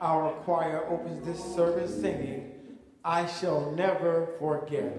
our choir opens this service singing, "I Shall Never Forget."